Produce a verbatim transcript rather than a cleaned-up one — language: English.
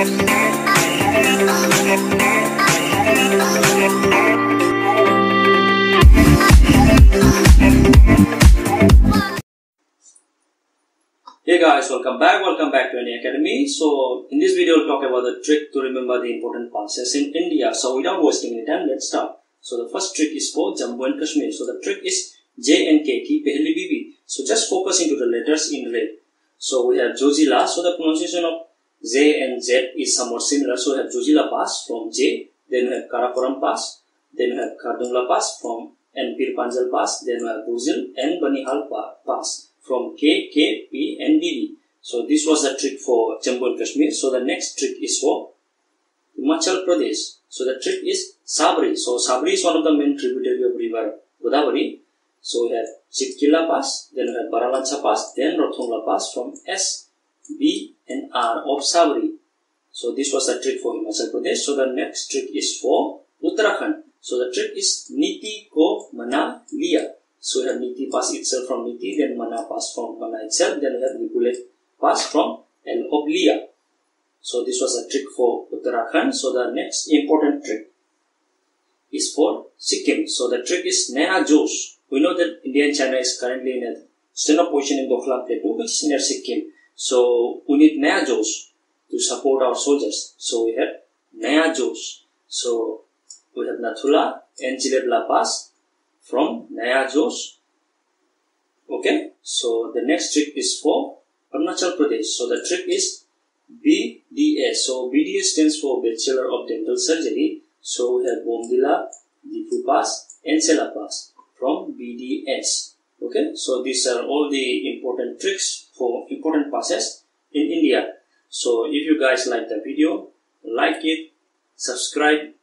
Hey guys, welcome back, welcome back to Any Academy. So in this video, we'll talk about the trick to remember the important passes in India. So without wasting any time, let's start. So the first trick is for Jammu and Kashmir. So the trick is J and K ki pehli bibi. So just focus into the letters in red. So we have Joji La. So the pronunciation of J and Z is somewhat similar. So we have Joji La Pass from J, then we have Karakoram Pass, then we have Kardangla Pass from and Pirpanjal Pass, then we have Guzil and Banihal Pass from K, K, P and D D. So this was the trick for Jammu and Kashmir. So the next trick is for Himachal Pradesh. So the trick is Sabri. So Sabri is one of the main tributary of river Godavari. So we have Chitkilla Pass, then we have Baralancha Pass, then Rothongla Pass from S, B and R of Sabri. So this was the trick for Himachal Pradesh. So the next trick is for Uttarakhand. So the trick is Niti ko Mana liya. So we have Niti Pass itself from Niti, then Mana Pass from Mana itself, then we have Vipulet Pass from L of liya. So this was a trick for Uttarakhand. So the next important trick is for Sikkim. So the trick is Nena Josh. We know that India and China is currently in a stand-up position in Doklam Plateau, which is near Sikkim. So we need Naya Josh to support our soldiers. So we have Naya Josh. So we have Nathula and Chilevla Pass from Naya Josh. Okay. So the next trick is for Arunachal Pradesh. So the trick is B D S. So B D S stands for Bachelor of Dental Surgery. So we have Bomdila, Jipu Pass and Chela Pass from B D S. Okay, so these are all the important tricks for important passes in India. So if you guys like the video, like it, subscribe